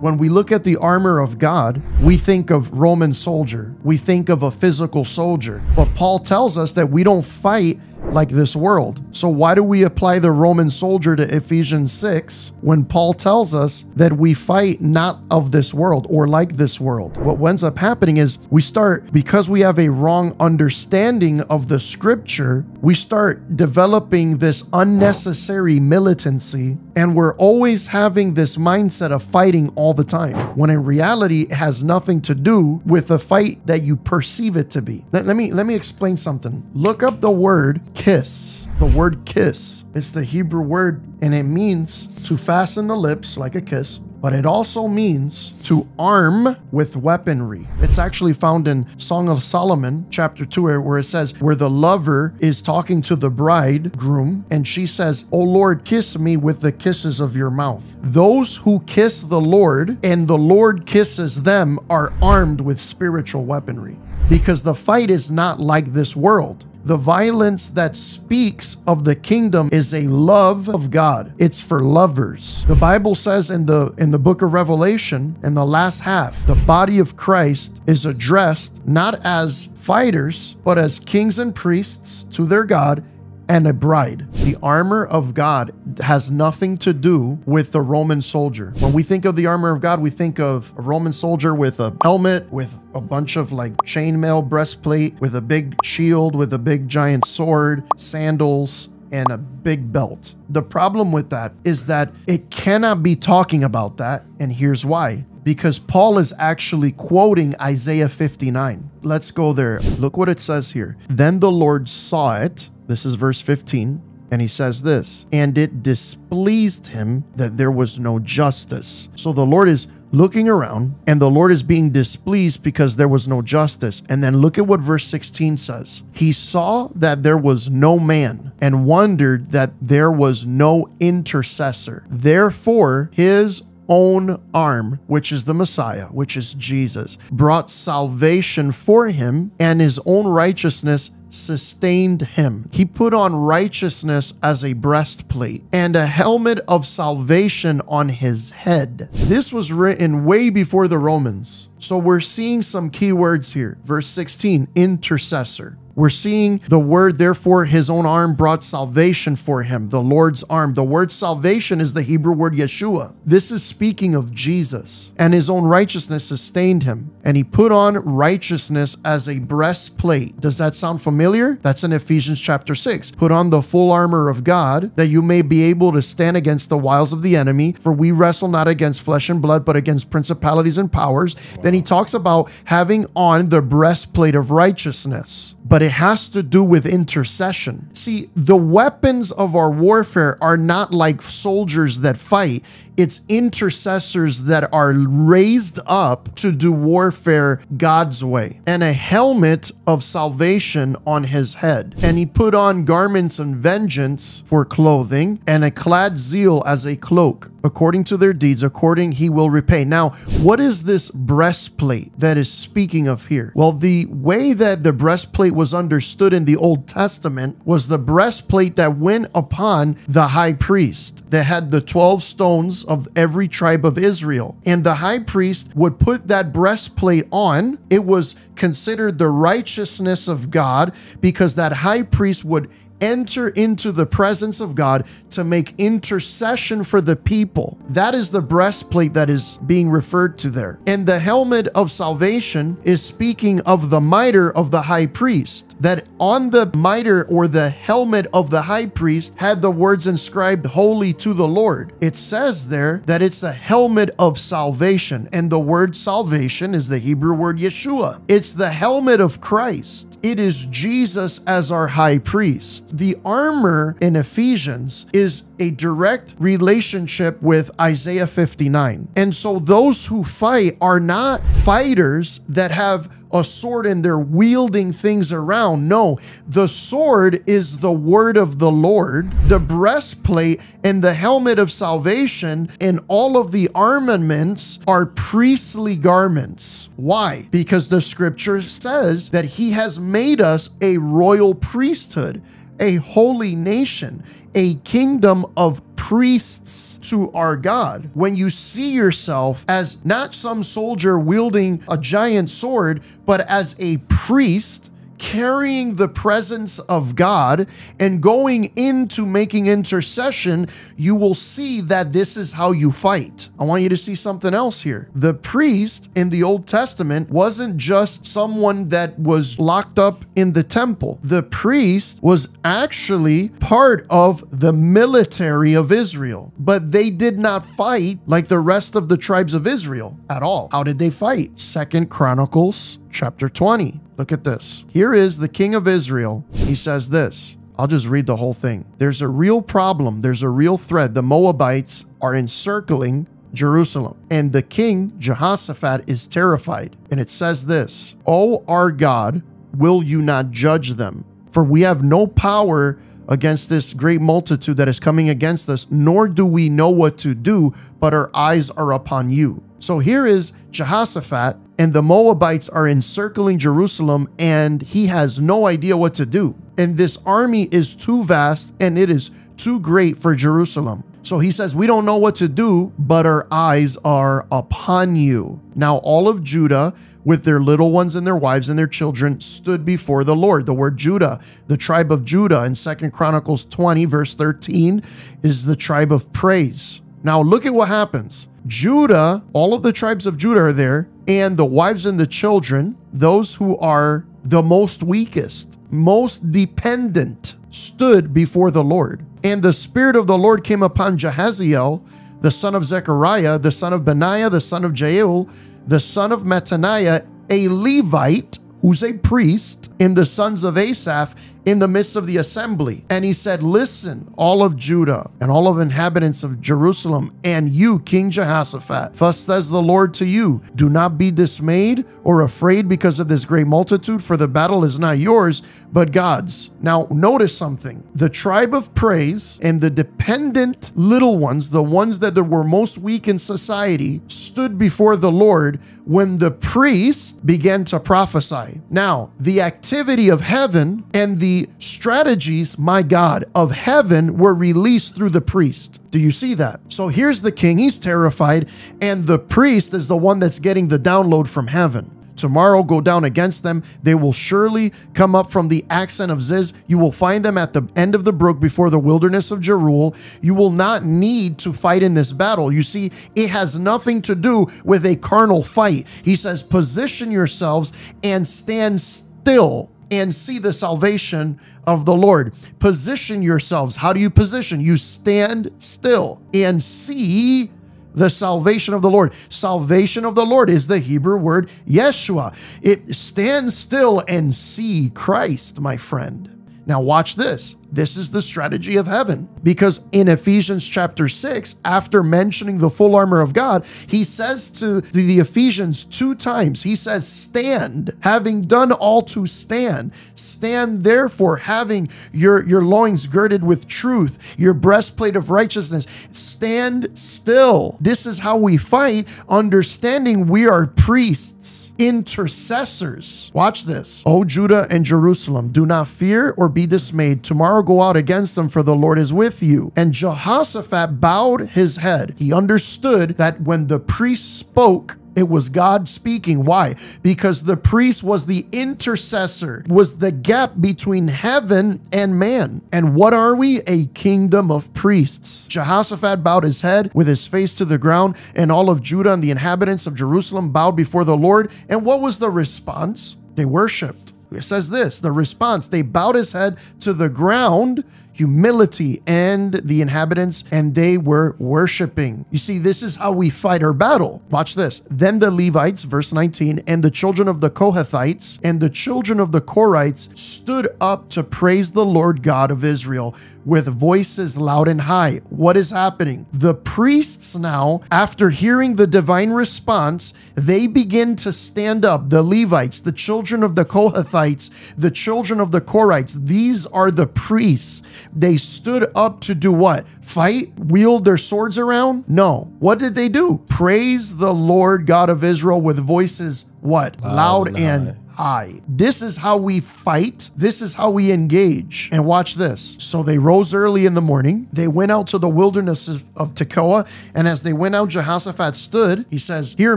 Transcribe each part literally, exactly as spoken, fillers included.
When we look at the armor of God, we think of Roman soldier. We think of a physical soldier. But Paul tells us that we don't fight like this world. So why do we apply the Roman soldier to Ephesians six when Paul tells us that we fight not of this world or like this world? What ends up happening is we start, because we have a wrong understanding of the scripture, we start developing this unnecessary militancy, and we're always having this mindset of fighting all the time, when in reality it has nothing to do with the fight that you perceive it to be. Let, let me let me explain something. Look up the word kiss. The word kiss. It's the Hebrew word, and it means to fasten the lips like a kiss, but it also means to arm with weaponry. It's actually found in Song of Solomon, chapter two, where it says, where the lover is talking to the bridegroom, and she says, "O Lord, kiss me with the kisses of your mouth." Those who kiss the Lord and the Lord kisses them are armed with spiritual weaponry, because the fight is not like this world. The violence that speaks of the kingdom is a love of God. It's for lovers. The Bible says in the in the book of Revelation, in the last half, the body of Christ is addressed not as fighters, but as kings and priests to their God and a bride. The armor of God has nothing to do with the Roman soldier. When we think of the armor of God, we think of a Roman soldier with a helmet, with a bunch of like chainmail breastplate, with a big shield, with a big giant sword, sandals, and a big belt. The problem with that is that it cannot be talking about that, and here's why. Because Paul is actually quoting Isaiah fifty-nine. Let's go there. Look what it says here. Then the Lord saw it. This is verse fifteen, and he says this, and it displeased him that there was no justice. So the Lord is looking around, and the Lord is being displeased because there was no justice. And then look at what verse sixteen says. He saw that there was no man, and wondered that there was no intercessor. Therefore, his own arm, which is the Messiah, which is Jesus, brought salvation for him, and his own righteousness sustained him. He put on righteousness as a breastplate and a helmet of salvation on his head. This was written way before the Romans. So we're seeing some key words here. Verse sixteen, intercessor. We're seeing the word, therefore, his own arm brought salvation for him, the Lord's arm. The word salvation is the Hebrew word Yeshua. This is speaking of Jesus, and his own righteousness sustained him. And he put on righteousness as a breastplate. Does that sound familiar? That's in Ephesians chapter six. Put on the full armor of God, that you may be able to stand against the wiles of the enemy, for we wrestle not against flesh and blood, but against principalities and powers. Wow. Then he talks about having on the breastplate of righteousness. But it has to do with intercession. See, the weapons of our warfare are not like soldiers that fight. It's intercessors that are raised up to do warfare God's way. And a helmet of salvation on his head. And he put on garments and vengeance for clothing, and a clad zeal as a cloak. According to their deeds, according he will repay. Now, what is this breastplate that is speaking of here? Well, the way that the breastplate was understood in the Old Testament was the breastplate that went upon the high priest. They had the twelve stones of every tribe of Israel. And the high priest would put that breastplate on. It was considered the righteousness of God, because that high priest would enter into the presence of God to make intercession for the people. That is the breastplate that is being referred to there. And the helmet of salvation is speaking of the mitre of the high priest. That on the mitre or the helmet of the high priest had the words inscribed, "Holy to the Lord." It says there that it's a helmet of salvation, and the word salvation is the Hebrew word Yeshua. It's the helmet of Christ. It is Jesus as our high priest. The armor in Ephesians is a direct relationship with Isaiah fifty-nine. And so those who fight are not fighters that have a sword and they're wielding things around. No, the sword is the word of the Lord, the breastplate and the helmet of salvation, and all of the armaments are priestly garments. Why? Because the scripture says that he has made us a royal priesthood, a holy nation, a kingdom of priests to our God. When you see yourself as not some soldier wielding a giant sword, but as a priest carrying the presence of God and going into making intercession, you will see that this is how you fight. I want you to see something else here. The priest in the Old Testament wasn't just someone that was locked up in the temple. The priest was actually part of the military of Israel, but they did not fight like the rest of the tribes of Israel at all. How did they fight? Second Chronicles chapter twenty. Look at this. Here is the king of Israel. He says this. I'll just read the whole thing. There's a real problem. There's a real threat. The Moabites are encircling Jerusalem. And the king, Jehoshaphat, is terrified. And it says this. O our God, will you not judge them? For we have no power against this great multitude that is coming against us, nor do we know what to do, but our eyes are upon you. So here is Jehoshaphat, and the Moabites are encircling Jerusalem, and he has no idea what to do. And this army is too vast, and it is too great for Jerusalem. So he says, we don't know what to do, but our eyes are upon you. Now all of Judah, with their little ones and their wives and their children, stood before the Lord. The word Judah, the tribe of Judah in Second Chronicles twenty, verse thirteen, is the tribe of praise. Now look at what happens. Judah, all of the tribes of Judah are there, and the wives and the children, those who are the most weakest, most dependent, stood before the Lord. And the Spirit of the Lord came upon Jahaziel, the son of Zechariah, the son of Benaiah, the son of Jeiel, the son of Mattaniah, a Levite, who's a priest, in the sons of Asaph, in the midst of the assembly. And he said, listen, all of Judah and all of inhabitants of Jerusalem, and you, King Jehoshaphat, thus says the Lord to you, do not be dismayed or afraid because of this great multitude, for the battle is not yours, but God's. Now, notice something. The tribe of praise and the dependent little ones, the ones that were most weak in society, stood before the Lord when the priest began to prophesy. Now, the activity of heaven and the The strategies, my God, of heaven were released through the priest. Do you see that? So here's the king, he's terrified, and the priest is the one that's getting the download from heaven. Tomorrow go down against them. They will surely come up from the Ascent of Ziz. You will find them at the end of the brook before the wilderness of Jeruel. You will not need to fight in this battle. You see, it has nothing to do with a carnal fight. He says, position yourselves and stand still and see the salvation of the Lord. Position yourselves. How do you position? You stand still and see the salvation of the Lord. Salvation of the Lord is the Hebrew word Yeshua. It stands still and see Christ, my friend. Now watch this. This is the strategy of heaven. Because in Ephesians chapter six, after mentioning the full armor of God, he says to the Ephesians two times, he says, stand, having done all to stand. Stand therefore, having your, your loins girded with truth, your breastplate of righteousness. Stand still. This is how we fight, understanding we are priests, intercessors. Watch this. O Judah and Jerusalem, do not fear or be dismayed. Tomorrow go out against them, for the Lord is with you. And Jehoshaphat bowed his head. He understood that when the priest spoke, it was God speaking. Why? Because the priest was the intercessor, was the gap between heaven and man. And what are we? A kingdom of priests. Jehoshaphat bowed his head with his face to the ground, and all of Judah and the inhabitants of Jerusalem bowed before the Lord. And what was the response? They worshiped. It says this, the response, they bowed his head to the ground, humility, and the inhabitants, and they were worshiping. You see, this is how we fight our battle. Watch this. Then the Levites, verse nineteen, and the children of the Kohathites and the children of the Korahites stood up to praise the Lord God of Israel with voices loud and high. What is happening? The priests now, after hearing the divine response, they begin to stand up. The Levites, the children of the Kohathites, the children of the Korahites, these are the priests. They stood up to do what? Fight? Wield their swords around? No. What did they do? Praise the Lord God of Israel with voices, what? Loud, loud and eye. This is how we fight. This is how we engage. And watch this. So they rose early in the morning. They went out to the wilderness of Tekoa. And as they went out, Jehoshaphat stood. He says, "Hear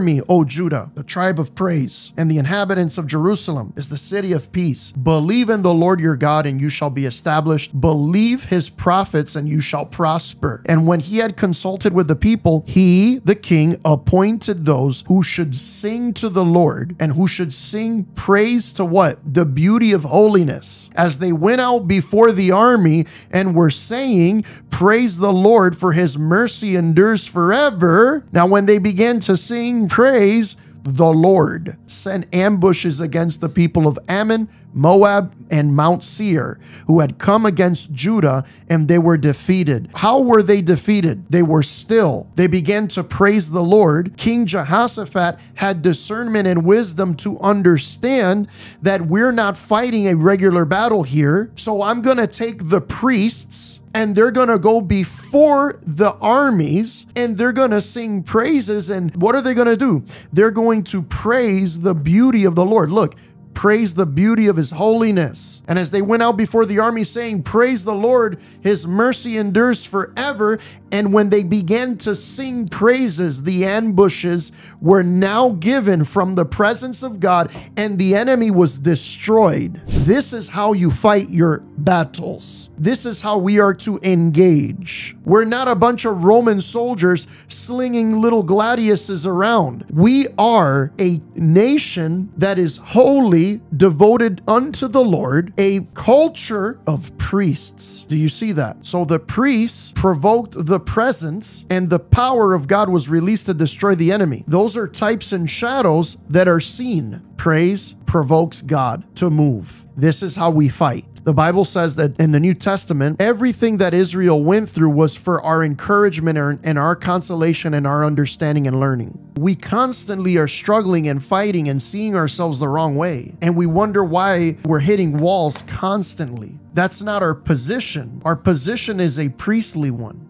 me, O Judah, the tribe of praise, and the inhabitants of Jerusalem is the city of peace. Believe in the Lord your God, and you shall be established. Believe his prophets, and you shall prosper." And when he had consulted with the people, he, the king, appointed those who should sing to the Lord and who should sing praise to what? The beauty of holiness. As they went out before the army and were saying, "Praise the Lord, for his mercy endures forever." Now, when they began to sing praise, the Lord sent ambushes against the people of Ammon, Moab, and Mount Seir, who had come against Judah, and they were defeated. How were they defeated? They were still. They began to praise the Lord. King Jehoshaphat had discernment and wisdom to understand that we're not fighting a regular battle here, so I'm going to take the priests, and they're going to go before the armies, and they're going to sing praises. And what are they going to do? They're going to praise the beauty of the Lord. Look, praise the beauty of his holiness. And as they went out before the army saying, "Praise the Lord, his mercy endures forever." And when they began to sing praises, the ambushes were now given from the presence of God, and the enemy was destroyed. This is how you fight your battles. This is how we are to engage. We're not a bunch of Roman soldiers slinging little gladiuses around. We are a nation that is holy, devoted unto the Lord, a culture of priests. Do you see that? So the priests provoked the presence, and the power of God was released to destroy the enemy. Those are types and shadows that are seen. Praise provokes God to move. This is how we fight. The Bible says that in the New Testament, everything that Israel went through was for our encouragement and our consolation and our understanding and learning. We constantly are struggling and fighting and seeing ourselves the wrong way, and we wonder why we're hitting walls constantly. That's not our position. Our position is a priestly one.